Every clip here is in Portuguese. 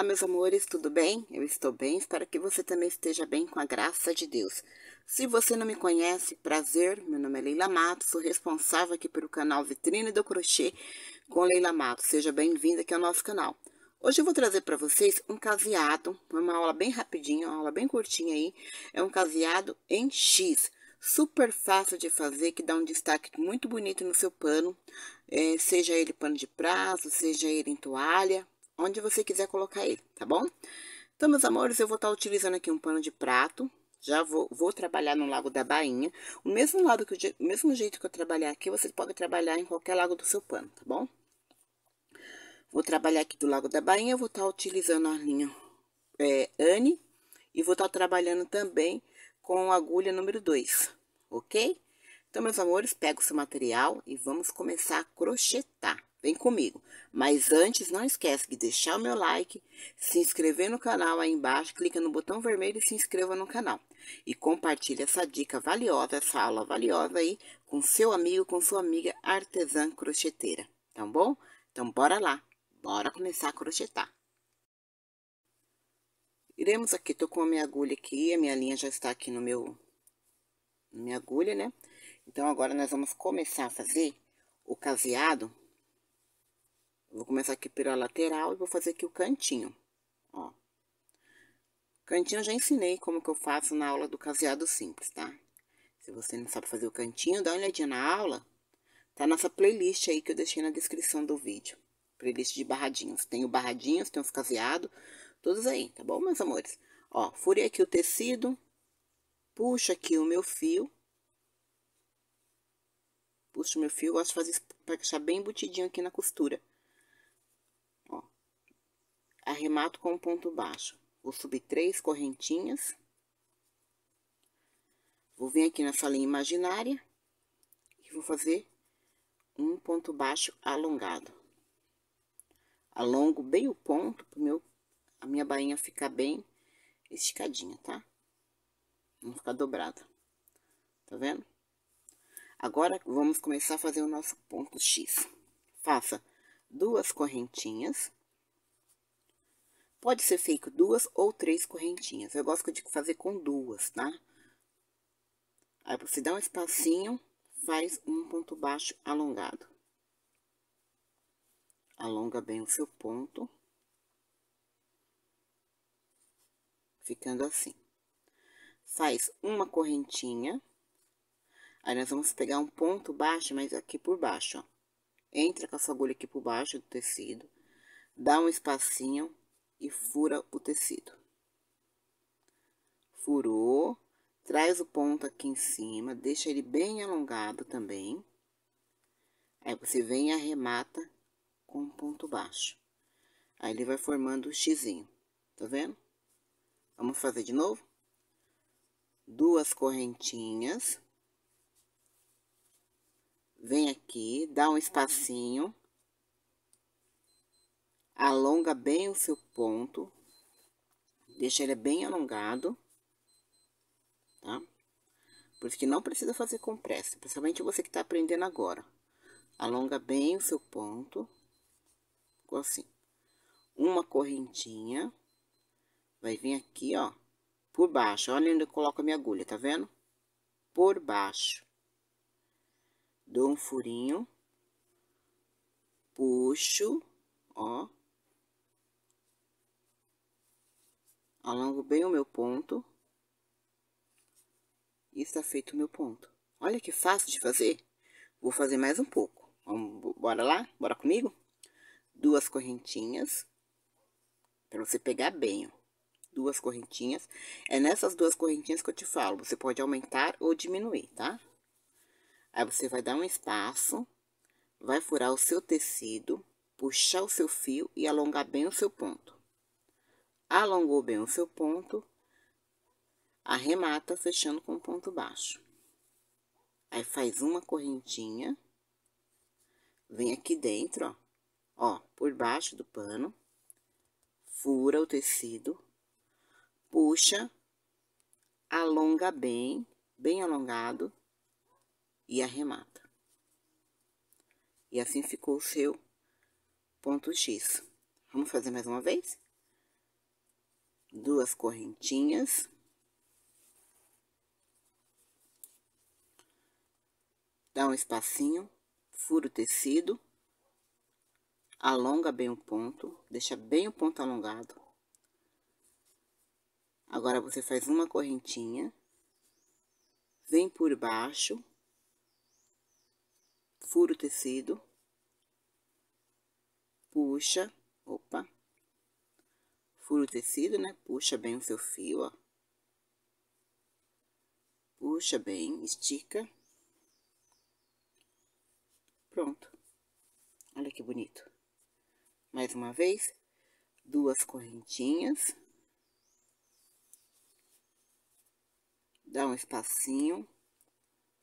Olá, meus amores, tudo bem? Eu estou bem, espero que você também esteja bem, com a graça de Deus. Se você não me conhece, prazer, meu nome é Leila Matos, sou responsável aqui pelo canal Vitrine do Crochê com Leila Matos. Seja bem-vinda aqui ao nosso canal. Hoje eu vou trazer para vocês um caseado, uma aula bem rapidinha, uma aula bem curtinha aí. É um caseado em X, super fácil de fazer, que dá um destaque muito bonito no seu pano, seja ele pano de prazo, seja ele em toalha, onde você quiser colocar ele, tá bom? Então, meus amores, eu vou estar utilizando aqui um pano de prato, já vou trabalhar no Lago da Bainha, o mesmo jeito que eu trabalhar aqui, você pode trabalhar em qualquer lago do seu pano, tá bom? Vou trabalhar aqui do Lago da Bainha, eu vou estar utilizando a linha Anne, e vou estar trabalhando também com a agulha número 2, ok? Então, meus amores, pega o seu material e vamos começar a crochetar. Vem comigo, mas antes não esquece de deixar o meu like, se inscrever no canal aí embaixo, clica no botão vermelho e se inscreva no canal. E compartilha essa dica valiosa, essa aula valiosa aí com seu amigo, com sua amiga artesã crocheteira, tá bom? Então bora lá, bora começar a crochetar. Iremos aqui, tô com a minha agulha aqui, a minha linha já está aqui no minha agulha, né? Então agora nós vamos começar a fazer o caseado. Vou começar aqui pela lateral e vou fazer aqui o cantinho, ó. Cantinho eu já ensinei como que eu faço na aula do caseado simples, tá? Se você não sabe fazer o cantinho, dá uma olhadinha na aula. Tá nossa playlist aí que eu deixei na descrição do vídeo. Playlist de barradinhos. Tem o barradinhos, tem os caseados, todos aí, tá bom, meus amores? Ó, furei aqui o tecido, puxo aqui o meu fio. Puxo meu fio, eu gosto de fazer isso pra deixar bem embutidinho aqui na costura. Arremato com um ponto baixo, vou subir 3 correntinhas, vou vir aqui nessa linha imaginária e vou fazer um ponto baixo alongado. Alongo bem o ponto para a minha bainha ficar bem esticadinha, tá? Não ficar dobrada, tá vendo? Agora, vamos começar a fazer o nosso ponto X. Faça 2 correntinhas. Pode ser feito 2 ou 3 correntinhas. Eu gosto de fazer com 2, tá? Aí, você dá um espacinho, faz um ponto baixo alongado. Alonga bem o seu ponto. Ficando assim. Faz uma correntinha. Aí, nós vamos pegar um ponto baixo, mas aqui por baixo, ó. Entra com a sua agulha aqui por baixo do tecido. Dá um espacinho. E fura o tecido. Furou. Traz o ponto aqui em cima. Deixa ele bem alongado também. Aí, você vem e arremata com um ponto baixo. Aí, ele vai formando o xizinho. Tá vendo? Vamos fazer de novo? 2 correntinhas. Vem aqui, dá um espacinho. Alonga bem o seu ponto, deixa ele bem alongado, tá? Por isso que não precisa fazer com pressa, principalmente você que tá aprendendo agora. Alonga bem o seu ponto, ficou assim. Uma correntinha, vai vir aqui, ó, por baixo. Olha onde eu coloco a minha agulha, tá vendo? Por baixo. Dou um furinho, puxo, ó. Alongo bem o meu ponto. E está feito o meu ponto. Olha que fácil de fazer. Vou fazer mais um pouco. Vamos, bora lá? Bora comigo? 2 correntinhas. Para você pegar bem, ó. 2 correntinhas. É nessas 2 correntinhas que eu te falo. Você pode aumentar ou diminuir, tá? Aí, você vai dar um espaço. Vai furar o seu tecido. Puxar o seu fio e alongar bem o seu ponto. Alongou bem o seu ponto, arremata fechando com ponto baixo. Aí, faz uma correntinha, vem aqui dentro, ó, por baixo do pano, fura o tecido, puxa, alonga bem, bem alongado e arremata. E assim ficou o seu ponto X. Vamos fazer mais uma vez? duas correntinhas. Dá um espacinho, fura o tecido, alonga bem o ponto, deixa bem o ponto alongado. Agora, você faz uma correntinha, vem por baixo, fura o tecido, puxa, fura o tecido, né? Puxa bem o seu fio, ó. Puxa bem, estica. Pronto. Olha que bonito. Mais uma vez, duas correntinhas. Dá um espacinho,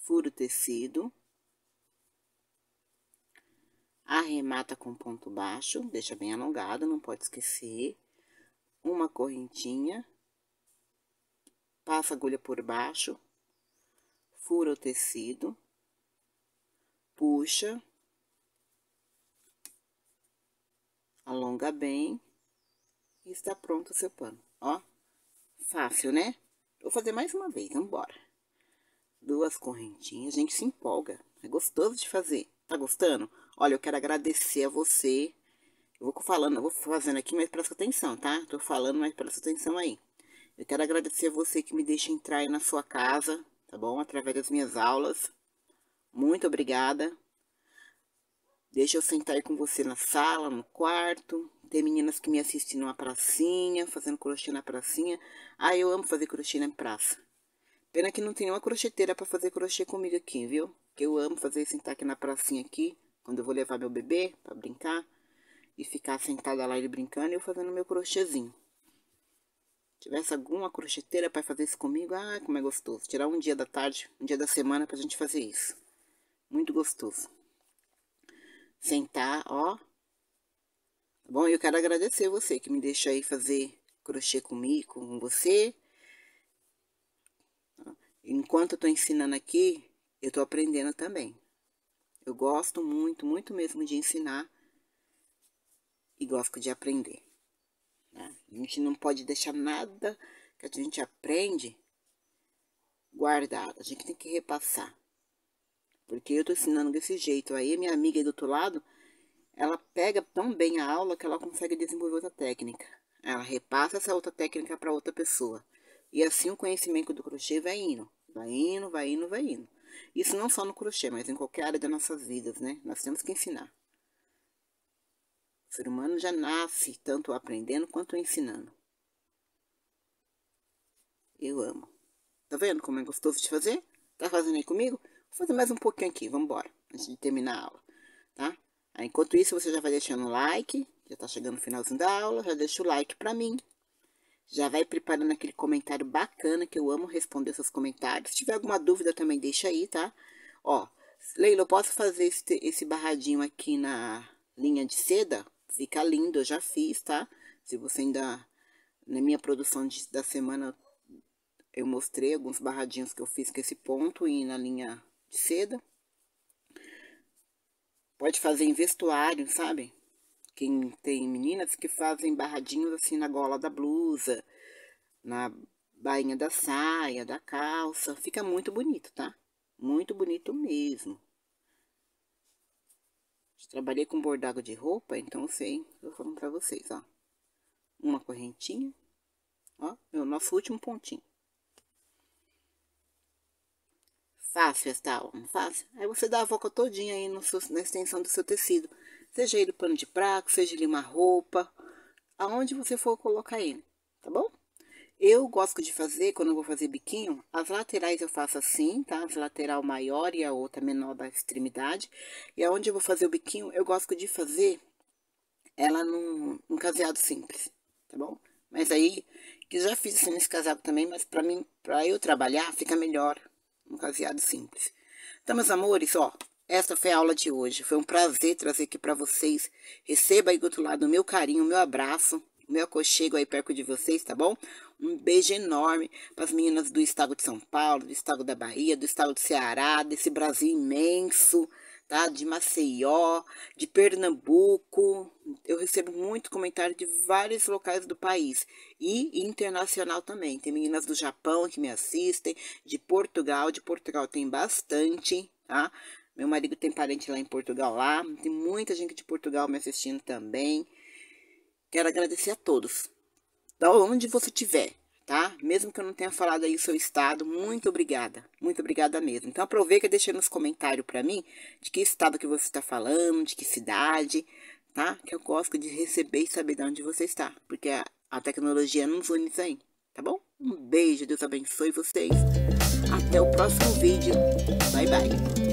fura o tecido. Arremata com ponto baixo, deixa bem alongado, não pode esquecer. Uma correntinha, passa a agulha por baixo, fura o tecido, puxa, alonga bem e está pronto o seu pano, ó. Fácil, né? Vou fazer mais uma vez, vamos embora. Duas correntinhas, a gente se empolga, é gostoso de fazer. Tá gostando? Olha, eu quero agradecer a você. Eu vou falando, eu vou fazendo aqui, mas presta atenção, tá? Tô falando, mas presta atenção aí. Eu quero agradecer a você que me deixa entrar aí na sua casa, tá bom? Através das minhas aulas. Muito obrigada. Deixa eu sentar aí com você na sala, no quarto. Tem meninas que me assistem numa pracinha, fazendo crochê na pracinha. Ah, eu amo fazer crochê na praça. Pena que não tem uma crocheteira pra fazer crochê comigo aqui, viu? Que eu amo fazer, sentar aqui na pracinha aqui, quando eu vou levar meu bebê pra brincar. E ficar sentada lá ele brincando e eu fazendo meu crochêzinho. Se tivesse alguma crocheteira para fazer isso comigo, ah, como é gostoso. Tirar um dia da tarde, um dia da semana pra gente fazer isso. Muito gostoso. Sentar, ó. Tá bom? Eu quero agradecer você que me deixa aí fazer crochê comigo, com você. Enquanto eu tô ensinando aqui, eu tô aprendendo também. Eu gosto muito, muito mesmo de ensinar. E gosto de aprender, né? A gente não pode deixar nada que a gente aprende guardado. A gente tem que repassar. Porque eu tô ensinando desse jeito aí. Minha amiga aí do outro lado, ela pega tão bem a aula que ela consegue desenvolver outra técnica. Ela repassa essa outra técnica para outra pessoa. E assim o conhecimento do crochê vai indo. Vai indo, vai indo, vai indo. Isso não só no crochê, mas em qualquer área das nossas vidas, né? Nós temos que ensinar. O ser humano já nasce tanto aprendendo quanto ensinando. Eu amo. Tá vendo como é gostoso de fazer? Tá fazendo aí comigo? Vou fazer mais um pouquinho aqui, vamos embora, antes de terminar a aula, tá? Aí, enquanto isso, você já vai deixando o like, já tá chegando no finalzinho da aula, já deixa o like pra mim. Já vai preparando aquele comentário bacana, que eu amo responder seus comentários. Se tiver alguma dúvida também, deixa aí, tá? Ó, Leila, eu posso fazer esse barradinho aqui na linha de seda? Fica lindo, eu já fiz, tá? Se você ainda... Na minha produção da semana, eu mostrei alguns barradinhos que eu fiz com esse ponto e na linha de seda. Pode fazer em vestuário, sabe? Quem tem meninas que fazem barradinhos assim na gola da blusa, na bainha da saia, da calça. Fica muito bonito, tá? Muito bonito mesmo. Trabalhei com bordado de roupa, então eu sei, eu falo pra vocês, ó. Uma correntinha, ó, é o nosso último pontinho. Fácil esta aula, não fácil? Aí você dá a volta todinha aí no seu, na extensão do seu tecido. Seja ele pano de prato, seja ele uma roupa, aonde você for colocar ele, tá bom? Eu gosto de fazer, quando eu vou fazer biquinho, as laterais eu faço assim, tá? As lateral maior e a outra menor da extremidade. E aonde eu vou fazer o biquinho, eu gosto de fazer ela num caseado simples, tá bom? Mas aí, que já fiz assim nesse caseado também, mas pra mim, pra eu trabalhar, fica melhor um caseado simples. Então, meus amores, ó, essa foi a aula de hoje. Foi um prazer trazer aqui pra vocês. Receba aí do outro lado o meu carinho, o meu abraço, meu aconchego aí perto de vocês, tá bom? Um beijo enorme para as meninas do estado de São Paulo, do estado da Bahia, do estado do Ceará, desse Brasil imenso, tá? De Maceió, de Pernambuco, eu recebo muito comentário de vários locais do país e internacional também. Tem meninas do Japão que me assistem, de Portugal tem bastante, tá? Meu marido tem parente lá em Portugal, lá tem muita gente de Portugal me assistindo também. Quero agradecer a todos, da onde você estiver, tá? Mesmo que eu não tenha falado aí o seu estado, muito obrigada mesmo. Então, aproveita e deixa nos comentários pra mim de que estado que você está falando, de que cidade, tá? Que eu gosto de receber e saber de onde você está, porque a tecnologia nos une aí, tá bom? Um beijo, Deus abençoe vocês. Até o próximo vídeo. Bye, bye.